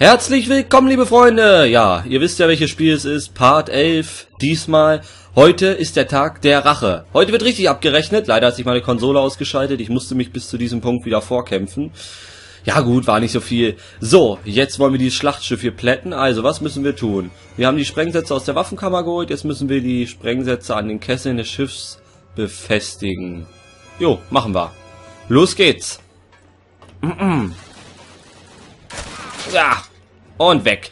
Herzlich willkommen, liebe Freunde! Ja, ihr wisst ja, welches Spiel es ist. Part 11, diesmal. Heute ist der Tag der Rache. Heute wird richtig abgerechnet. Leider hat sich meine Konsole ausgeschaltet. Ich musste mich bis zu diesem Punkt wieder vorkämpfen. Ja gut, war nicht so viel. So, jetzt wollen wir dieses Schlachtschiff hier plätten. Also, was müssen wir tun? Wir haben die Sprengsätze aus der Waffenkammer geholt. Jetzt müssen wir die Sprengsätze an den Kesseln des Schiffs befestigen. Jo, machen wir. Los geht's! Ja, und weg.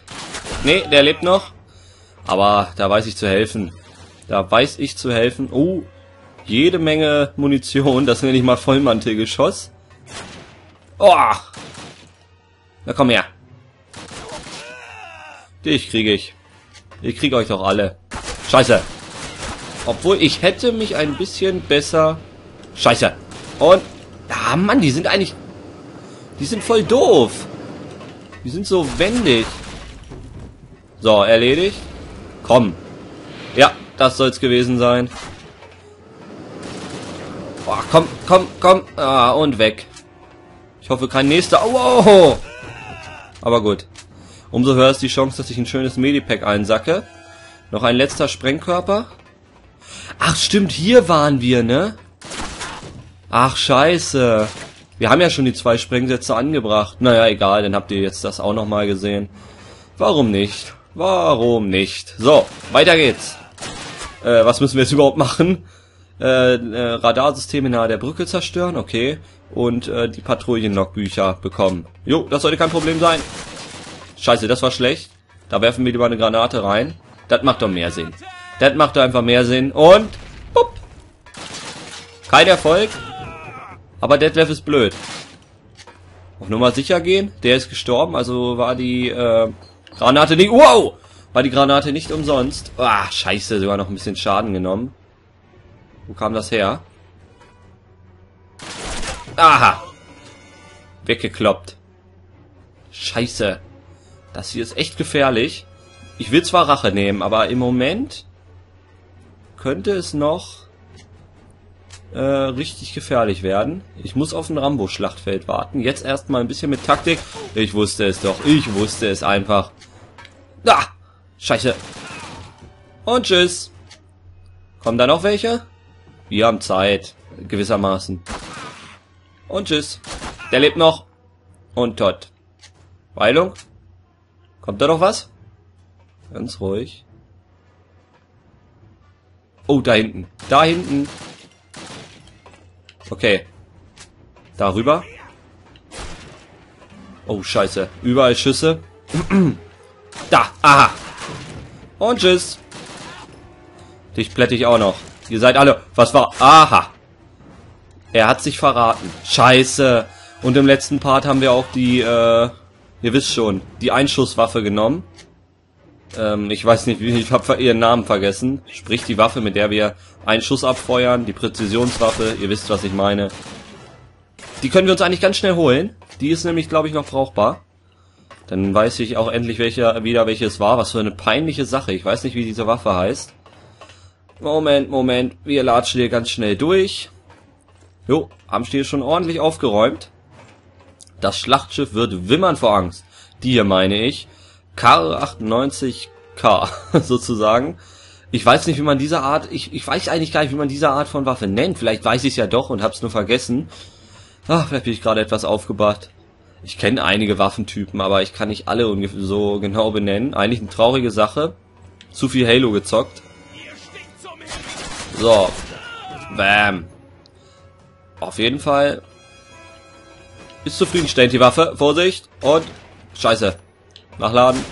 Ne, der lebt noch. Aber da weiß ich zu helfen. Oh, jede Menge Munition. Das nenne ich mal Vollmantelgeschoss. Oh. Na komm her. Dich kriege ich. Ich kriege euch doch alle. Scheiße. Obwohl, ich hätte mich ein bisschen besser... Scheiße. Und... Ah, Mann, die sind eigentlich... Die sind voll doof. Die sind so wendig. So, erledigt. Komm. Ja, das soll's gewesen sein. Oh, komm, komm, komm. Ah, und weg. Ich hoffe, kein nächster. Oh, aber gut. Umso höher ist die Chance, dass ich ein schönes Medipack einsacke. Noch ein letzter Sprengkörper. Ach, stimmt, hier waren wir, ne? Ach, scheiße. Wir haben ja schon die 2 Sprengsätze angebracht. Naja, egal, dann habt ihr jetzt das auch nochmal gesehen. Warum nicht? Warum nicht? So, weiter geht's. Was müssen wir jetzt überhaupt machen? Radarsysteme nahe der Brücke zerstören, okay. Und die Patrouillenlogbücher bekommen. Jo, das sollte kein Problem sein. Scheiße, das war schlecht. Da werfen wir lieber eine Granate rein. Das macht doch mehr Sinn. Das macht doch einfach mehr Sinn. Und, bupp. Kein Erfolg. Aber Detlef ist blöd. Auf Nummer sicher gehen. Der ist gestorben, also war die Granate nicht... Wow! War die Granate nicht umsonst. Ah, scheiße, sogar noch ein bisschen Schaden genommen. Wo kam das her? Aha! Weggekloppt. Scheiße. Das hier ist echt gefährlich. Ich will zwar Rache nehmen, aber im Moment könnte es noch... richtig gefährlich werden. Ich muss auf ein Rambo-Schlachtfeld warten. Jetzt erstmal ein bisschen mit Taktik. Ich wusste es doch. Ich wusste es einfach. Ah! Scheiße. Und tschüss. Kommen da noch welche? Wir haben Zeit. Gewissermaßen. Und tschüss. Der lebt noch. Und tot. Weilung? Kommt da noch was? Ganz ruhig. Oh, da hinten. Da hinten. Okay. Darüber. Oh, scheiße. Überall Schüsse. Da. Aha. Und tschüss. Dich plätte ich auch noch. Ihr seid alle... Was war... Aha. Er hat sich verraten. Scheiße. Und im letzten Part haben wir auch die... ihr wisst schon. Die Einschusswaffe genommen. Ich weiß nicht, ich habe ihren Namen vergessen. Sprich, die Waffe, mit der wir einen Schuss abfeuern. Die Präzisionswaffe, ihr wisst, was ich meine. Die können wir uns eigentlich ganz schnell holen. Die ist nämlich, glaube ich, noch brauchbar. Dann weiß ich auch endlich wieder welche es war. Was für eine peinliche Sache. Ich weiß nicht, wie diese Waffe heißt. Moment, Moment. Wir latschen hier ganz schnell durch. Jo, haben sie hier schon ordentlich aufgeräumt. Das Schlachtschiff wird wimmern vor Angst. Die hier meine ich. K98K, sozusagen. Ich weiß nicht, wie man diese Art... Ich weiß eigentlich gar nicht, wie man diese Art von Waffe nennt. Vielleicht weiß ich es ja doch und hab's nur vergessen. Ach, vielleicht bin ich gerade etwas aufgebracht. Ich kenne einige Waffentypen, aber ich kann nicht alle so genau benennen. Eigentlich eine traurige Sache. Zu viel Halo gezockt. So. Bam. Auf jeden Fall... Ist zufriedenstellend, die Waffe. Vorsicht. Und... Scheiße. Nachladen.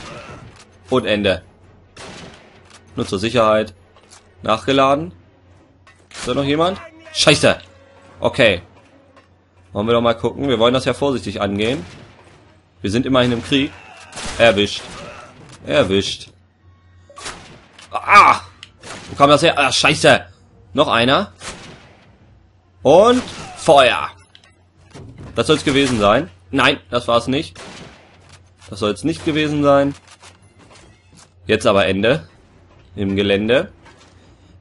Und Ende. Nur zur Sicherheit. Nachgeladen. Ist da noch jemand? Scheiße. Okay. Wollen wir doch mal gucken. Wir wollen das ja vorsichtig angehen. Wir sind immerhin im Krieg. Erwischt. Erwischt. Ah! Wo kam das her? Ah, scheiße. Noch einer. Und Feuer. Das soll's gewesen sein. Nein, das war's nicht. Das soll es nicht gewesen sein. Jetzt aber Ende. Im Gelände.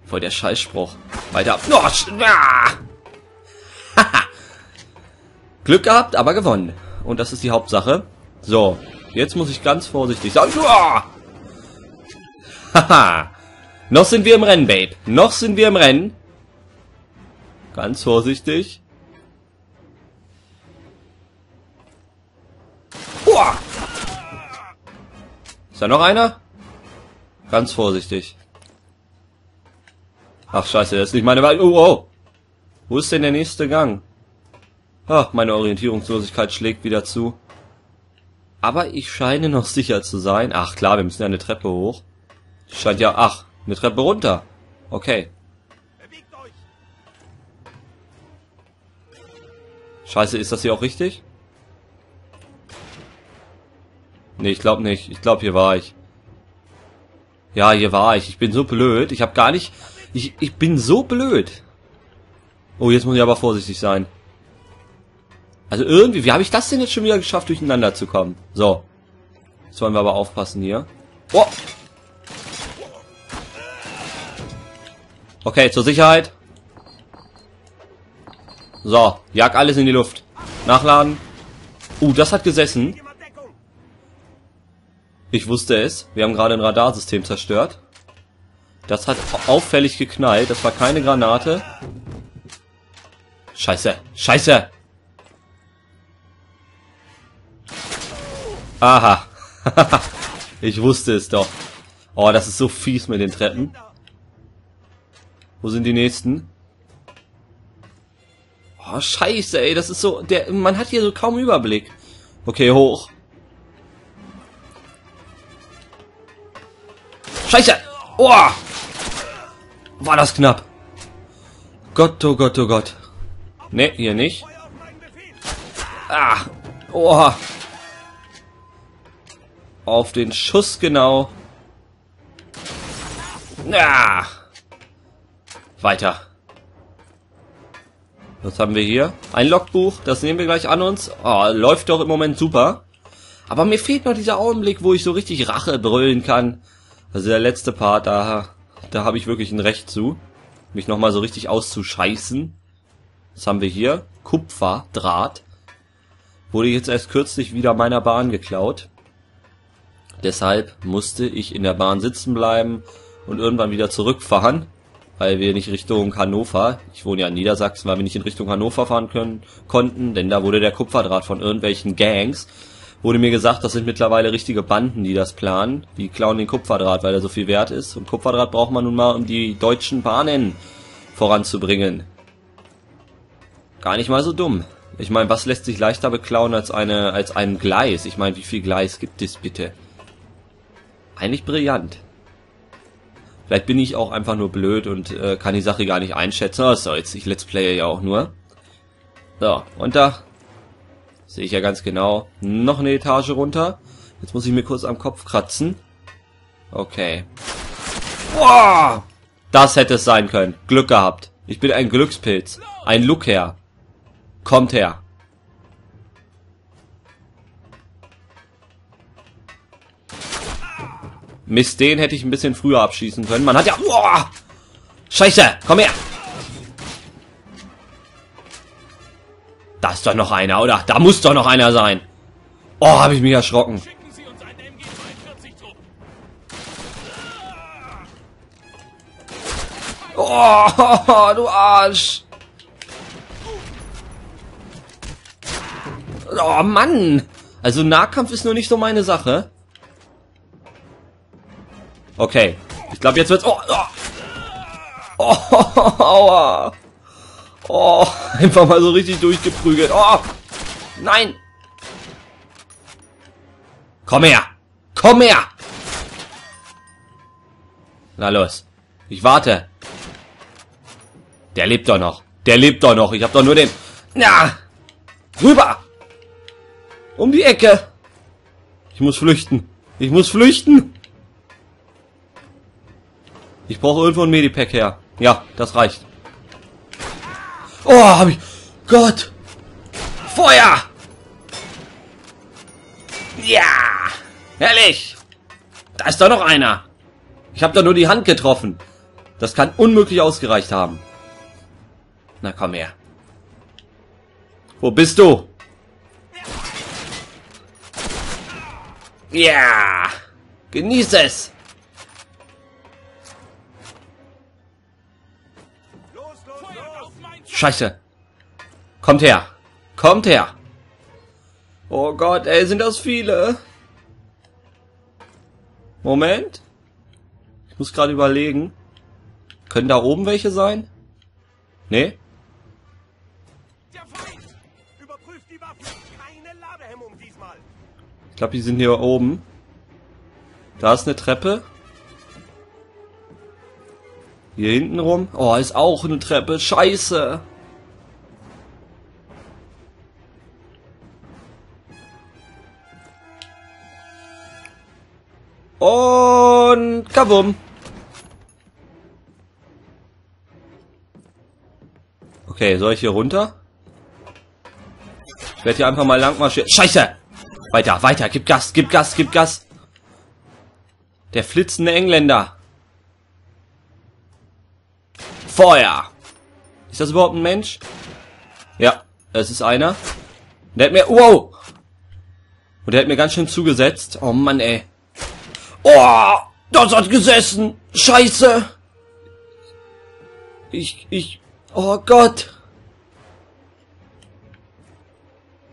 Voll der Scheißspruch. Weiter. Oh, Glück gehabt, aber gewonnen. Und das ist die Hauptsache. So. Jetzt muss ich ganz vorsichtig sein. Haha. Noch sind wir im Rennen, Babe. Noch sind wir im Rennen. Ganz vorsichtig. Uah! Ist da noch einer? Ganz vorsichtig. Ach, scheiße, das ist nicht meine Wahl. Oh, oh. Wo ist denn der nächste Gang? Ach, meine Orientierungslosigkeit schlägt wieder zu. Aber ich scheine noch sicher zu sein. Ach, klar, wir müssen ja eine Treppe hoch. Scheint ja... Ach, eine Treppe runter. Okay. Scheiße, ist das hier auch richtig? Nee, ich glaube nicht. Ich glaube, hier war ich. Ja, hier war ich. Ich bin so blöd. Ich habe gar nicht... Ich bin so blöd. Oh, jetzt muss ich aber vorsichtig sein. Also irgendwie... Wie habe ich das denn jetzt schon wieder geschafft, durcheinander zu kommen? So. Jetzt wollen wir aber aufpassen hier. Oh! Okay, zur Sicherheit. So, jag alles in die Luft. Nachladen. Das hat gesessen. Ich wusste es. Wir haben gerade ein Radarsystem zerstört. Das hat auffällig geknallt. Das war keine Granate. Scheiße. Scheiße. Aha. Ich wusste es doch. Oh, das ist so fies mit den Treppen. Wo sind die nächsten? Oh, scheiße, ey, das ist so... Man hat hier so kaum Überblick. Okay, hoch. Scheiße! Oh! War das knapp. Gott, oh Gott, oh Gott. Ne, hier nicht. Ah! Oh! Auf den Schuss genau. Ah! Weiter. Was haben wir hier? Ein Logbuch, das nehmen wir gleich an uns. Oh, läuft doch im Moment super. Aber mir fehlt noch dieser Augenblick, wo ich so richtig Rache brüllen kann. Also der letzte Part, da habe ich wirklich ein Recht zu. Mich nochmal so richtig auszuscheißen. Was haben wir hier? Kupferdraht. Wurde jetzt erst kürzlich wieder meiner Bahn geklaut. Deshalb musste ich in der Bahn sitzen bleiben und irgendwann wieder zurückfahren. Weil wir nicht Richtung Hannover, ich wohne ja in Niedersachsen, weil wir nicht in Richtung Hannover fahren konnten, denn da wurde der Kupferdraht von irgendwelchen Gangs, wurde mir gesagt, das sind mittlerweile richtige Banden, die das planen, die klauen den Kupferdraht, weil er so viel wert ist. Und Kupferdraht braucht man nun mal, um die deutschen Bahnen voranzubringen. Gar nicht mal so dumm. Ich meine, was lässt sich leichter beklauen als ein Gleis? Ich meine, wie viel Gleis gibt es bitte? Eigentlich brillant. Vielleicht bin ich auch einfach nur blöd und kann die Sache gar nicht einschätzen. Was soll's, ich let's playe ja auch nur. So, runter. Sehe ich ja ganz genau. Noch eine Etage runter. Jetzt muss ich mir kurz am Kopf kratzen. Okay. Boah! Das hätte es sein können. Glück gehabt. Ich bin ein Glückspilz. Ein Look her. Kommt her. Mist, den hätte ich ein bisschen früher abschießen können. Man hat ja... Uah! Scheiße, komm her! Da ist doch noch einer, oder? Da muss doch noch einer sein. Oh, habe ich mich erschrocken. Oh, du Arsch! Oh, Mann! Also Nahkampf ist nur nicht so meine Sache. Okay, ich glaube jetzt wird's... Oh, oh. Oh, aua. Oh, einfach mal so richtig durchgeprügelt. Oh, nein. Komm her. Komm her. Na los. Ich warte. Der lebt doch noch. Der lebt doch noch. Ich habe doch nur den... Na. Rüber. Um die Ecke. Ich muss flüchten. Ich muss flüchten. Ich brauche irgendwo ein Medipack her. Ja, das reicht. Oh, hab ich... Gott! Feuer! Ja! Herrlich! Da ist doch noch einer. Ich habe da nur die Hand getroffen. Das kann unmöglich ausgereicht haben. Na, komm her. Wo bist du? Ja! Genieß es! Scheiße! Kommt her! Kommt her! Oh Gott, ey, sind das viele! Moment! Ich muss gerade überlegen. Können da oben welche sein? Nee? Ich glaube, die sind hier oben. Da ist eine Treppe. Hier hinten rum. Oh, ist auch eine Treppe. Scheiße. Und kabum. Okay, soll ich hier runter? Ich werde hier einfach mal lang marschieren. Scheiße! Weiter, weiter, gib Gas, gib Gas, gib Gas. Der flitzende Engländer. Feuer. Ist das überhaupt ein Mensch? Ja, es ist einer. Der hat mir... Wow! Und der hat mir ganz schön zugesetzt. Oh Mann, ey. Oh, das hat gesessen. Scheiße. Oh Gott.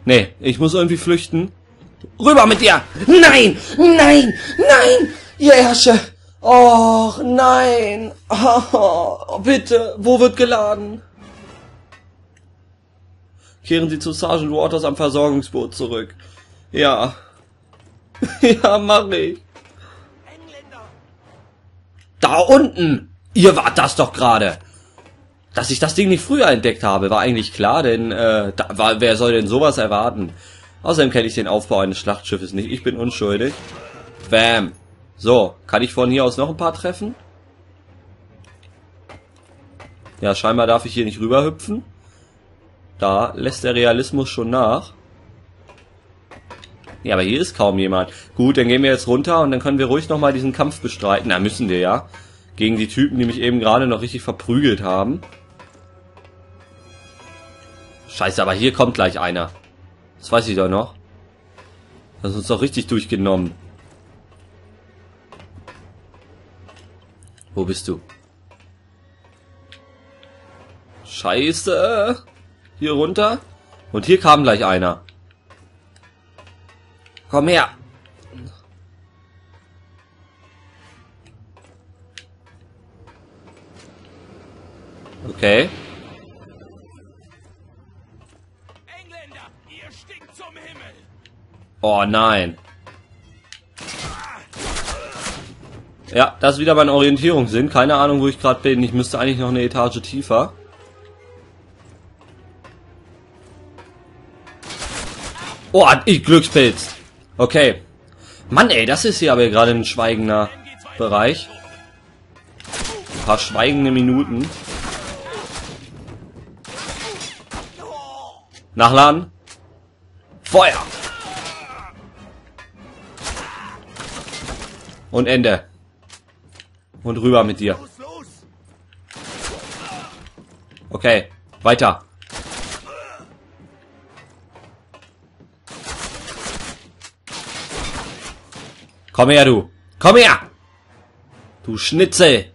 Nee, ich muss irgendwie flüchten. Rüber mit dir! Nein! Nein! Nein! Ihr Ärsche! Och, nein! Oh, bitte! Wo wird geladen? Kehren Sie zu Sergeant Waters am Versorgungsboot zurück. Ja. Ja, mach ich. Da unten! Ihr wart das doch gerade! Dass ich das Ding nicht früher entdeckt habe, war eigentlich klar, denn wer soll denn sowas erwarten? Außerdem kenne ich den Aufbau eines Schlachtschiffes nicht. Ich bin unschuldig. Bam. So, kann ich von hier aus noch ein paar treffen? Ja, scheinbar darf ich hier nicht rüberhüpfen. Da lässt der Realismus schon nach. Ja, aber hier ist kaum jemand. Gut, dann gehen wir jetzt runter und dann können wir ruhig nochmal diesen Kampf bestreiten. Na, müssen wir ja. Gegen die Typen, die mich eben gerade noch richtig verprügelt haben. Scheiße, aber hier kommt gleich einer. Das weiß ich doch noch. Das ist uns doch richtig durchgenommen. Wo bist du? Scheiße. Hier runter. Und hier kam gleich einer. Komm her. Okay. Oh nein. Ja, das ist wieder mein Orientierungssinn. Keine Ahnung, wo ich gerade bin. Ich müsste eigentlich noch eine Etage tiefer. Oh, ich Glückspilz. Okay. Mann, ey, das ist hier aber gerade ein schweigender Bereich. Ein paar schweigende Minuten. Nachladen. Feuer. Und Ende. Und rüber mit dir. Okay, weiter. Komm her, du. Komm her! Du Schnitzel!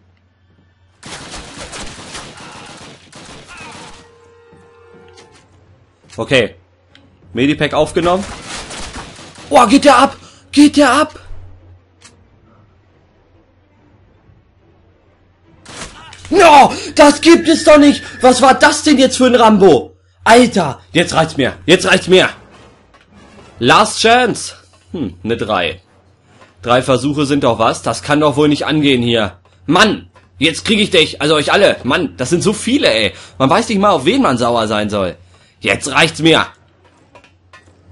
Okay. Medipack aufgenommen. Oh, geht der ab! Geht der ab! No, das gibt es doch nicht! Was war das denn jetzt für ein Rambo? Alter, jetzt reicht's mir. Jetzt reicht's mir. Last Chance. Hm, eine 3. 3 Versuche sind doch was. Das kann doch wohl nicht angehen hier. Mann, jetzt kriege ich dich. Also euch alle. Mann, das sind so viele, ey. Man weiß nicht mal, auf wen man sauer sein soll. Jetzt reicht's mir.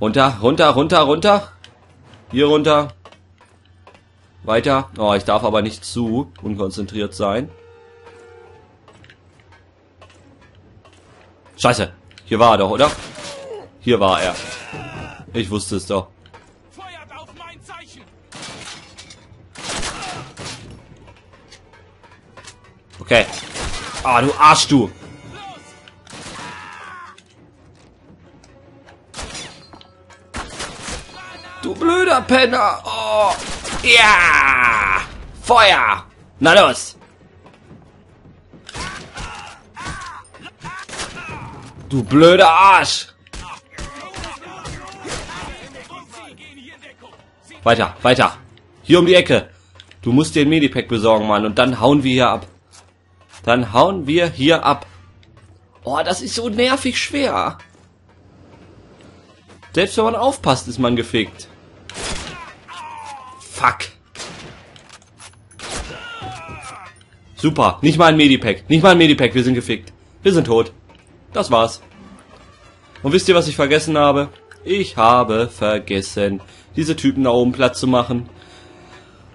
Runter, runter, runter, runter. Hier runter. Weiter. Oh, ich darf aber nicht zu unkonzentriert sein. Scheiße. Hier war er doch, oder? Hier war er. Ich wusste es doch. Feuert auf mein Zeichen. Okay. Ah, du Arsch, du. Du blöder Penner. Oh. Ja. Feuer. Na los. Du blöder Arsch. Weiter, weiter. Hier um die Ecke. Du musst dir ein Medipack besorgen, Mann. Und dann hauen wir hier ab. Dann hauen wir hier ab. Oh, das ist so nervig schwer. Selbst wenn man aufpasst, ist man gefickt. Fuck. Super. Nicht mal ein Medipack. Nicht mal ein Medipack. Wir sind gefickt. Wir sind tot. Das war's. Und wisst ihr, was ich vergessen habe? Ich habe vergessen, diese Typen da oben Platz zu machen.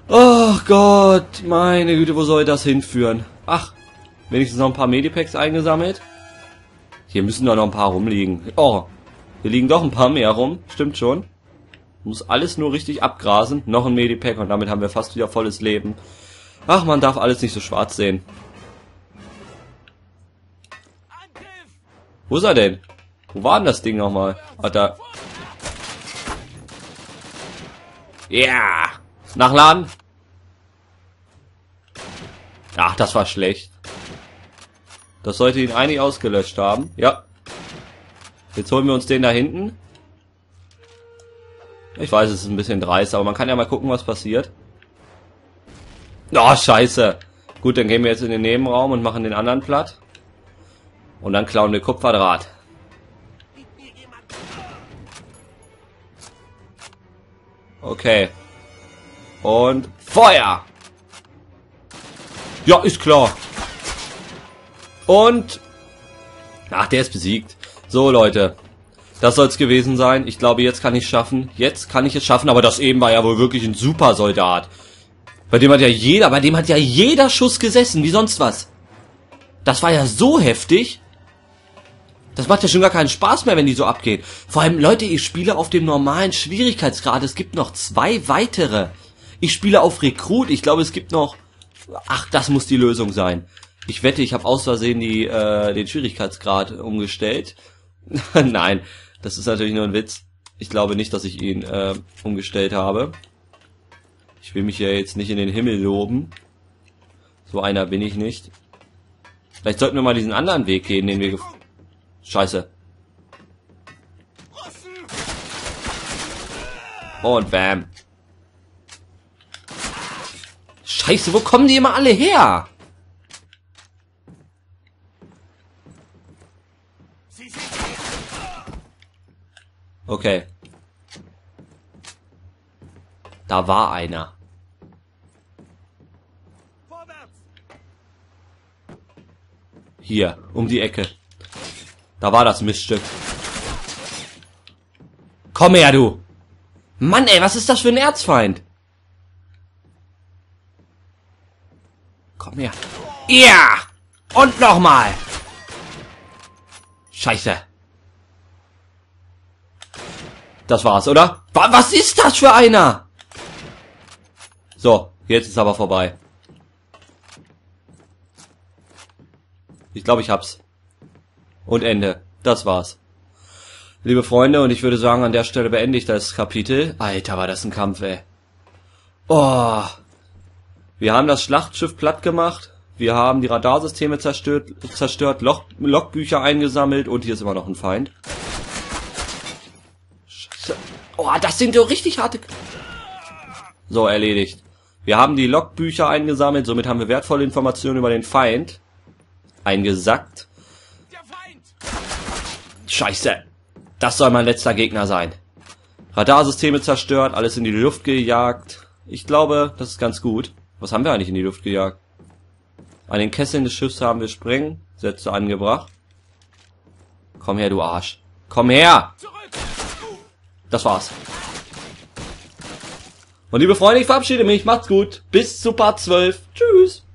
Oh Gott, meine Güte, wo soll das hinführen? Ach, wenigstens noch ein paar Medipacks eingesammelt. Hier müssen doch noch ein paar rumliegen. Oh, hier liegen doch ein paar mehr rum. Stimmt schon. Muss alles nur richtig abgrasen. Noch ein Medipack und damit haben wir fast wieder volles Leben. Ach, man darf alles nicht so schwarz sehen. Wo ist er denn? Wo war denn das Ding nochmal? Ah, da. Ja! Nachladen! Ach, das war schlecht. Das sollte ihn eigentlich ausgelöscht haben. Ja. Jetzt holen wir uns den da hinten. Ich weiß, es ist ein bisschen dreist, aber man kann ja mal gucken, was passiert. Oh, scheiße! Gut, dann gehen wir jetzt in den Nebenraum und machen den anderen platt. Und dann klauen wir Kupferdraht. Okay. Und Feuer! Ja, ist klar. Und... Ach, der ist besiegt. So, Leute. Das soll's gewesen sein. Ich glaube, jetzt kann ich es schaffen. Jetzt kann ich es schaffen. Aber das eben war ja wohl wirklich ein Supersoldat. Bei dem hat ja jeder Schuss gesessen. Wie sonst was. Das war ja so heftig. Das macht ja schon gar keinen Spaß mehr, wenn die so abgehen. Vor allem, Leute, ich spiele auf dem normalen Schwierigkeitsgrad. Es gibt noch 2 weitere. Ich spiele auf Rekrut. Ich glaube, es gibt noch... Ach, das muss die Lösung sein. Ich wette, ich habe aus Versehen den Schwierigkeitsgrad umgestellt. Nein, das ist natürlich nur ein Witz. Ich glaube nicht, dass ich ihn umgestellt habe. Ich will mich ja jetzt nicht in den Himmel loben. So einer bin ich nicht. Vielleicht sollten wir mal diesen anderen Weg gehen, den wir... Scheiße. Und bam. Scheiße, wo kommen die immer alle her? Okay. Da war einer. Hier, um die Ecke. Da war das Miststück. Komm her, du! Mann, ey, was ist das für ein Erzfeind? Komm her. Ja! Und nochmal! Scheiße. Das war's, oder? Was ist das für einer? So, jetzt ist aber vorbei. Ich glaube, ich hab's. Und Ende. Das war's. Liebe Freunde, und ich würde sagen, an der Stelle beende ich das Kapitel. Alter, war das ein Kampf, ey. Oh. Wir haben das Schlachtschiff platt gemacht. Wir haben die Radarsysteme zerstört, Logbücher eingesammelt. Und hier ist immer noch ein Feind. Scheiße. Oh, das sind so richtig harte... So, erledigt. Wir haben die Logbücher eingesammelt. Somit haben wir wertvolle Informationen über den Feind eingesackt. Scheiße. Das soll mein letzter Gegner sein. Radarsysteme zerstört, alles in die Luft gejagt. Ich glaube, das ist ganz gut. Was haben wir eigentlich in die Luft gejagt? An den Kesseln des Schiffs haben wir Sprengsätze angebracht. Komm her, du Arsch. Komm her! Das war's. Und liebe Freunde, ich verabschiede mich. Macht's gut. Bis zu Part 12. Tschüss.